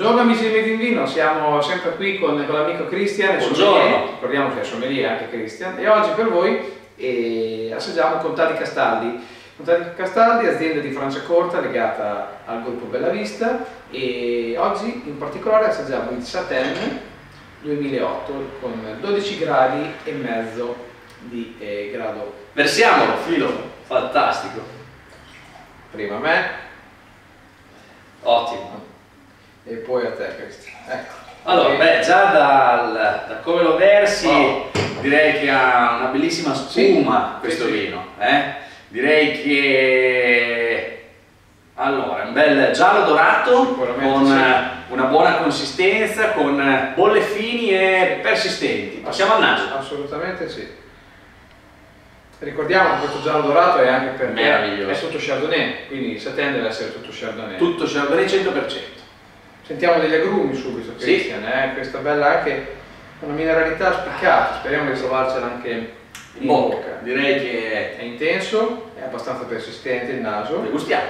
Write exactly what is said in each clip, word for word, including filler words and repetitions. Buongiorno amici di Made in Vino, siamo sempre qui con, con l'amico Cristian e sommelier, ricordiamo che è sommelier anche Cristian, e oggi per voi eh, assaggiamo Contadi Castaldi. Contadi Castaldi è azienda di Franciacorta legata al gruppo Bella Vista e oggi in particolare assaggiamo il Satèn duemilaotto con dodici gradi e mezzo di eh, grado. Versiamolo, filo, fantastico. Prima a me. Ottimo. E poi a te, Cristian. Ecco. Allora, e... beh, già dal, da come lo versi, oh, direi che ha una bellissima spuma, sì, questo sì, vino. Eh? Direi che allora, un bel giallo dorato con sì, una buona consistenza, con bolle fini e persistenti. Passiamo al naso. Assolutamente sì. Ricordiamo che questo giallo dorato è anche per me, è sotto Chardonnay, quindi Satèn deve essere tutto Chardonnay. Tutto Chardonnay cento per cento. Sentiamo degli agrumi subito, Cristian, sì, eh? Questa bella anche una mineralità spiccata, speriamo di trovarcela anche in bocca. bocca. Direi che è intenso, è abbastanza persistente il naso. Degustiamo.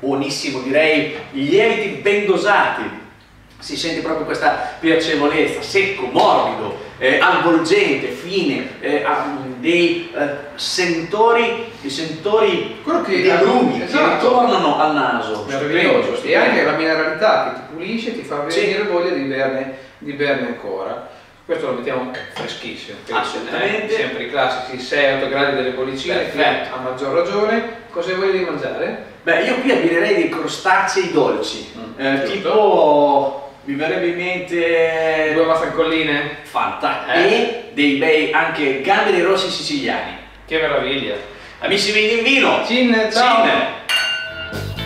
Buonissimo, direi lieviti ben dosati, si sente proprio questa piacevolezza, secco, morbido, eh, avvolgente, fine, eh, dei eh, sentori, dei sentori dei agrumi, esatto, che tornano al naso, meraviglioso, sì, e anche la mineralità che ti pulisce, ti fa venire sì, voglia di berne, di berne ancora. Questo lo mettiamo freschissimo, assolutamente, sempre i classici sei otto gradi delle bollicine, a maggior ragione. Cosa vuoi mangiare? Beh, io qui abbirerei dei crostacei dolci, mm, eh, tipo... mi verrebbe in mente due mafancolline fatta eh? e dei bei anche gamberi rossi siciliani. Che meraviglia! Amici Made in Vino! Cin, ciao! Cin.